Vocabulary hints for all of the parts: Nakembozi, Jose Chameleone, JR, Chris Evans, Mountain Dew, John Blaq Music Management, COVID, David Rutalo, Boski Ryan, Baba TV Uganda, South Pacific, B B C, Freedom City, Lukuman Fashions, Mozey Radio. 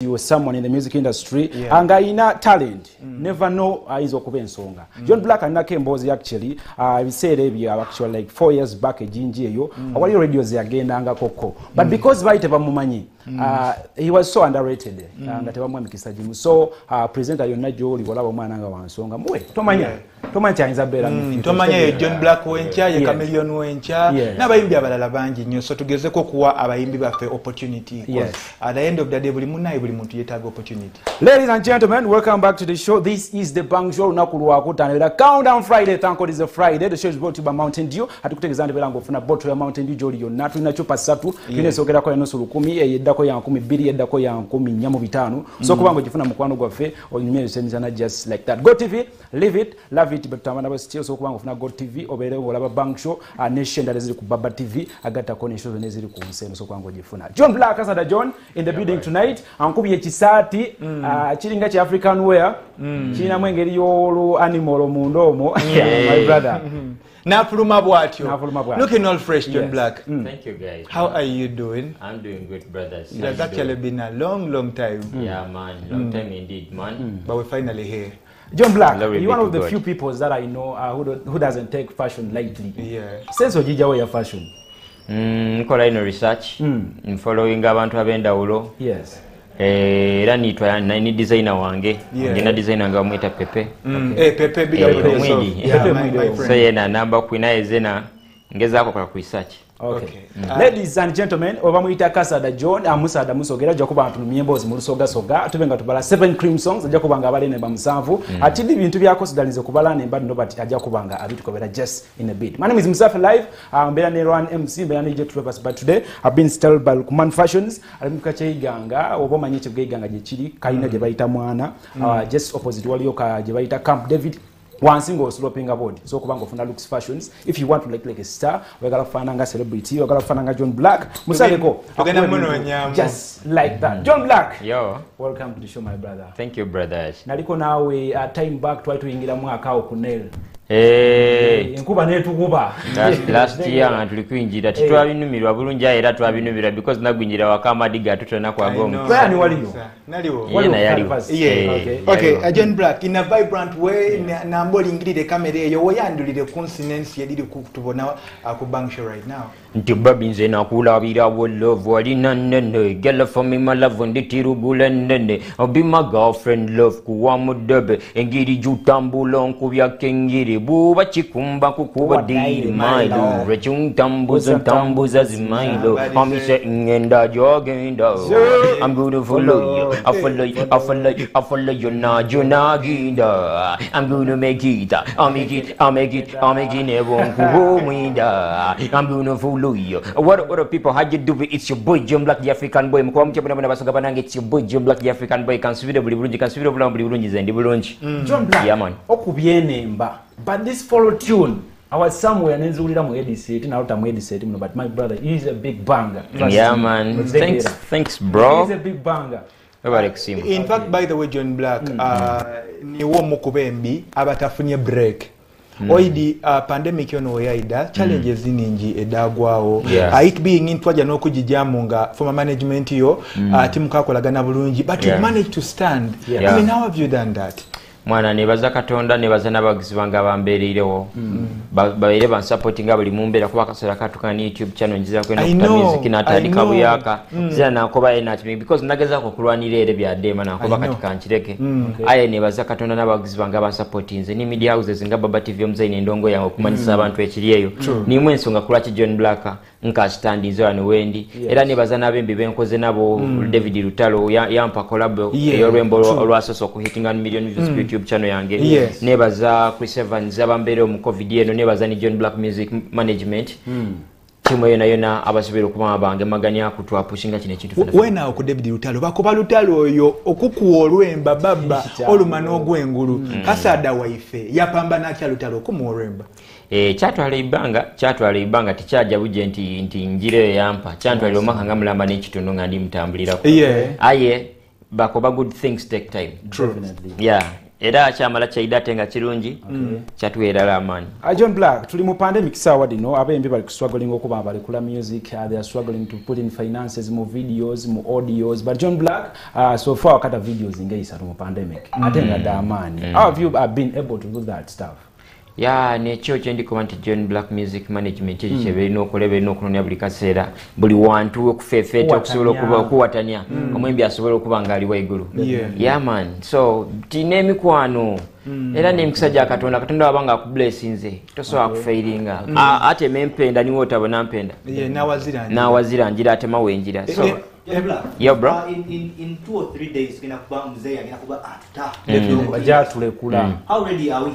You were someone in the music industry, yeah. Angaina talent, never know izokuba ensonga. John Blaq and Nakembozi actually, we said we are actually like 4 years back a Jinjeyo, awali radios again anga koko. But because right eva mumanyi, he was so underrated. So presenter yonajo ligola omwana anga wansonga. Mwe, tomanya. Tomanya Isabella. Tomanya John Blaq wencha, ye Chameleon wencha, n'abayimbi abalala bangi nyo so tugezeko kuwa abayimbi bafe opportunity. Yes. At the end of the day buli munai opportunity. Ladies and gentlemen, welcome back to the show. This is the Bang Show. Countdown Friday. Thank God it's a Friday. The show is brought to you by Mountain Dew. Mountain Dew Jolly so just like that. Go TV, leave it, love it, but still so Go TV over Bang Show, a nation that is Baba TV. I got a connection with John Blaq as John in the building tonight. Kubi chisati chiringa cha African wear china mwengeri yolo animal mundomo my brother nafuluma bwatyo looking all fresh John Blaq thank you guys how are you doing I'm doing good brothers it has actually been a long time yeah man long time indeed man but we're finally here John Blaq, you're one of the few people that I know who doesn't take fashion lightly since ojija wear fashion nkola ino research following abantu abenda ulo yes Rani twa nine designer wange ngena designer nga mwita Pepe Pepe biga prezo so yena namba kuinaye zena ngeza ako kwa research okay ladies and gentlemen obamwita Kasada John Amusa Adamusogera jakuba atumye mbozi mulusoga soga tubenga tubala 7 cream songs jakubanga abalene bamusanvu ati bintu byako sidalize kubala ne bad nobati ajakubanga abitu kobera just in a bit my name is Musafi Live mbera ne Ron MC mbera ne Jet Rappers but today I've been styled by Lukuman Fashions alimkache iganga obamanye chibganga jechiri kaina jebaita mwana just opposite walioka jebaita Camp David one single sloping aboard. So kubango funa looks fashions. If you want to look like a star, we're gonna find a celebrity, we're gonna find a John Blaq. Musaleko. Just like that. John Blaq. Yo. Welcome to the show, my brother. Thank you, brothers. Naliko now we time back to ingira mwaka okunel. Hey. Nkuba netu kuba. Last year and tulikuinjira titwabinumirwa bulunja era twabinumirwa because naguinjira wakama diga tutona kwa gomu. Kwani waliyo? Naliyo. Yeah. Okay, John Blaq in a vibrant way na mboli ingiride kamera eyo oyandulire consonance yadiri kutubona akubangisha right now. Ntibabi nze nakula bira love wali nanene girl for me my love nditirugule nene obi my girlfriend love kuwa mudebe engiri jutambula nkubya kengiri buba chikumba kukuba diri milo rechung tambuza tambuza zimilo omise ngenda jogenda I'm gonna follow you I follow you na jonaginda I'm gonna make it I make it I'm gonna follow you what are people how you do it it's your boy John Blaq the African boy mko mchapana bana basoga banange it's your boy John Blaq the African boy considerable bulunji zendi bulunji John Blaq yeah man okubyenemba but this follow tune I was somewhere nenzulira mu edit na uta mu edit but my brother is a big banger yeah man thanks bro he's a big banger in fact by the way John Blaq ni wo mukubembi abatafunye break oidi pandemic yono yaida challenges ninji edagwao it being intwaja nokujijamu nga former management yo timu kakolagana bulungi but you managed to stand I mean how have you done that mwana nebaza katonda nebaza nabagizi banga bamberirewo baire ban supporting abali mumbera kuba kasera katuka ni YouTube channel njiza kwenda kuta music na tandika buyaka zira nakoba enatime because nageza ko kulwanira ere bya dema nakoba katika nchireke aye nebaza katonda nabagizi banga ba supportinze ni media houses nga Baba TV omzaine ndongo yango kumanisa abantu ekiriyeyo ni mwensonga kulachi John Blaq nka standizo anuwendi era nebaza nabembi benkoze nabo David Rutalo yampa collab yorwembo olwasoso ku hitting 1 million views ku YouTube channel yange nebaza Chris Evans abambere mu COVID eno nebaza ni John Blaq Music Management chimwe yona abasubira okuma bange maganya akutwa pushinga kine kintu fana we na ku David Rutalo bakoba Rutalo yo okukuwa olwemba baba olumano ogwengulu Kasada waife yapamba na kya Rutalo kumoremba chatwale ibanga tichaja buje nti njire yampa chatwale omaka ngamulamba n'ekitununga ndi mutambulira ko aye bakoba good things take time true yeah Era chamala chaida tenga chirungi chatwera lamani. John Blaq, tuli mu pandemic sawa dino abembe bali struggling okuba bali kula music, they are struggling to put in finances, mu videos, mu audios, but John Blaq so far kata videos ingeisa mu pandemic. Atenga damani. How have you been able to do that stuff? Ya necho chendi komante John Blaq Music Management chebe no kolebe no kunonya bulikasera buli wantu okufefeta okusobola kuba kuwatania omwembi asobola okuba ngali waiguru ya man so tinemi kwano era nemkisaja akatonda katonda abanga kublessinze tosoba kufailinga ate mempenda niwo tabana mpenda na wazirangira ate mawengira so yeah, bro. In 2 or 3 days kina kuba mzee kina kuba atuta baja tulekula. How ready are we?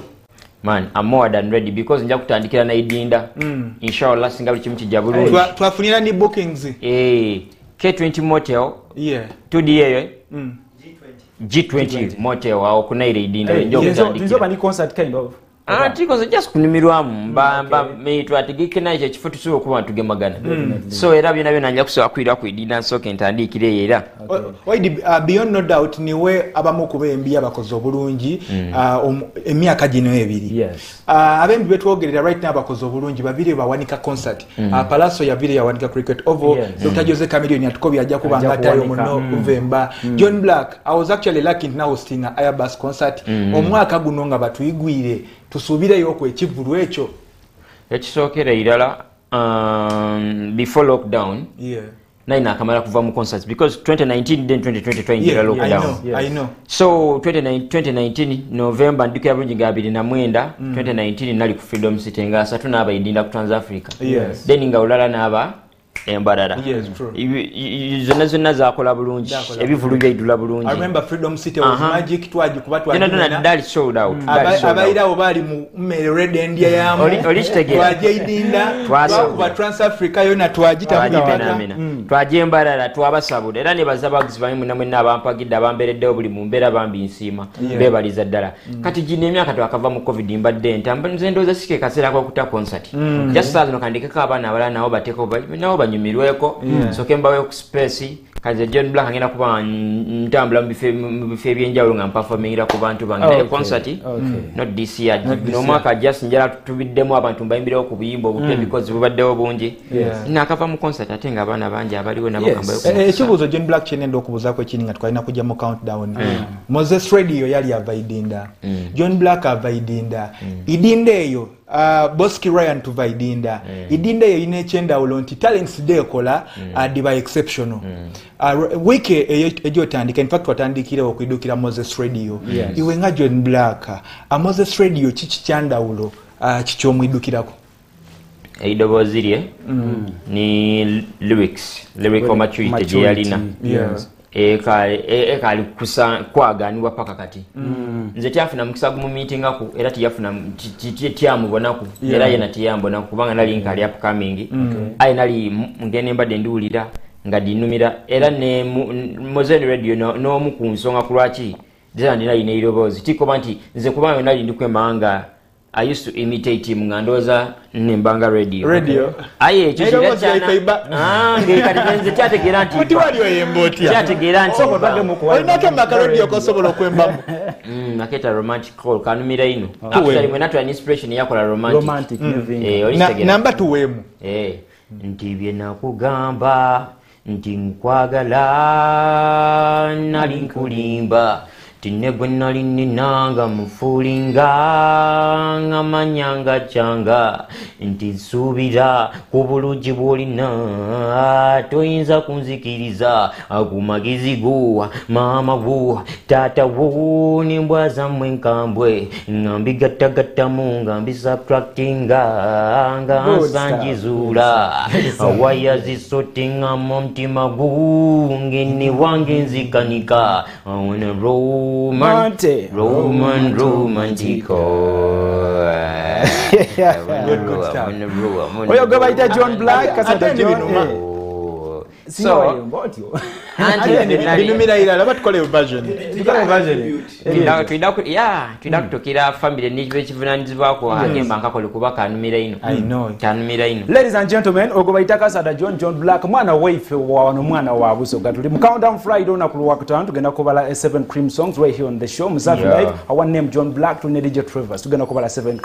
Man, I'm more than ready because njakutandikira na idinda. Inshallah singa bichimchi jabulungi. Twafunira ni bookings. K20 motel. Yeah. 2DA. G20 motel au kuna ile idinda njokutandikira. Njoba ni concert kind of. Tiko just kunimirwamu mbamba meitwa atigike naje chifutu so kuba tugemagana. So era bina bina nja kuswa kwira ku idinda so kentandikire era. Why beyond no doubt niwe abamukubembi abakoze obulungi emyaka gino ebiri. Yes. Abembi betwogerera right now abakoze obulungi babiri bawanika concert. Palaso ya vile ya wanika cricket oval. Dr. Jose Chameleone atukobya ajja kubanga tayo muno November. John Blaq, I was actually lucky now hosting a Airbus concert. Omwaka guno nga batuigwire. Tusubira yoko ekivulu ekyo ekisokera irala before lockdown na inakamala kuva mu concerts because 2019 then 2020 yeah, lockdown I know so 2019 November ndiko yabunjinga abili na mwenda 2019 nali ku Freedom City ngasa tunaba idinda ku Trans Africa then nga ulala naba embarada zona zakola bulungi ebivulu byaidula bulungi. I remember Freedom City was magic twaji kubatu ali na dali sold out abairawo bali mu red india yamu twaji idinda twakuba Trans Africa yona twaji tabuna twaji embarada twabasabude era ne bazabagizi bayimu namwe nabampagidde abamberedde obuli mu mbera bambi nsima bebaliza ddala kati gine emyaka twakava mu covid mbadde ntamba nze ndoza sike kasera kwa kuta concert just sazo kandikeka abana abala nawo bateko nawo nyumirweko sokemba we ku space kaze John Blaq angena kuba ntambula mbife byenjawulo nga performingira ku bantu bangale concert not this year no mwaka just njala tubiddemu abantu mbayimbira ku buyimbo obutye because bubadde obungi nakava mu concert atenga abana banje abaliwe nabakamba ekibuzo John Blaq chenendo okubuza ko chininga twalina kujja mu countdown Mozey Radio yali avaidinda John Blaq avaidinda idindeyo Boski Ryan tuvaidinda idinda yine chenda ulonti talents dekola adiba exceptional wiki ejotandika in fact watandikire okidukira Mozey Radio iwe nga John Blaq Mozey Radio chichichanda ulo chichomwidukirako eidobozirie ni lyrics maturity gyalina ekali kusa kwaganiwa paka kati nze tyafuna mukisagu mu meeting aku era tyafuna tyamu bonaku era yena tyambo nakubanga nali nkali upcoming ai nali ngene mbadde ndulira ngadinumira era ne Mozey Radio no mukunsonga kulwachi dira ndina ine irobozi tiko banti nze kubanga nali ndikwe manga I used to imitate him ngandoza nimbanga radio. Aye chira chana. Ngekadizenze chate giranti. Kuti waliyo yembotia. Chate giranti. Obadde mukwali. Nake makarodio kosobola kwembamu. Naketa romantic call kanumira ino. Actually mwe natwa inspiration yako la romantic. Namba tuwemu. Ntibye nakugamba nti nkwagala nali nkulimba. Tinegwe nali ninanga mufulinga ngamanyanga changa nti subira kubuluji bolina toyinza kunzikiriza akumagizi guwa mama guwa tata wo nimbwa zamwe nkambwe ngambi gatagata mungambi subtractinga anga sanjizula awaya zisotinga mumtima gungeni wange nzikanika awona roll Romantico. Good stuff. John Blaq, So ladies and gentlemen, ogobaitaka John Blaq mwana wife wa mwana wa abuso gatuli countdown Friday on kulwakutana tugenda kubala 7 cream songs right here on the show. Mzatu live, our name John Blaq to Nedija Travers tugenda kubala 7